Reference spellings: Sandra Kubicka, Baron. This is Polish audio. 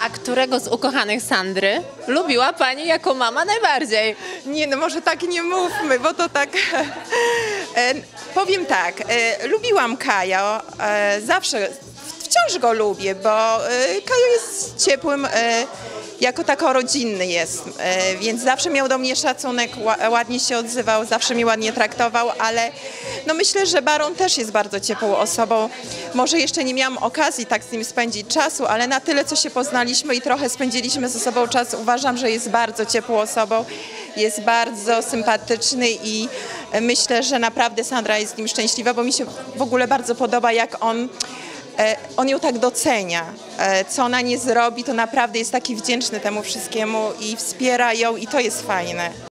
A którego z ukochanych Sandry lubiła Pani jako mama najbardziej? Nie, no może tak nie mówmy, bo to tak... powiem tak, lubiłam Kajo, zawsze, wciąż go lubię, bo Kajo jest ciepłym, jako tako rodzinny jest, więc zawsze miał do mnie szacunek, ładnie się odzywał, zawsze mnie ładnie traktował, ale no myślę, że Baron też jest bardzo ciepłą osobą. Może jeszcze nie miałam okazji tak z nim spędzić czasu, ale na tyle, co się poznaliśmy i trochę spędziliśmy ze sobą czas, uważam, że jest bardzo ciepłą osobą, jest bardzo sympatyczny i myślę, że naprawdę Sandra jest z nim szczęśliwa, bo mi się w ogóle bardzo podoba, jak on ją tak docenia, co ona nie zrobi, to naprawdę jest taki wdzięczny temu wszystkiemu i wspiera ją i to jest fajne.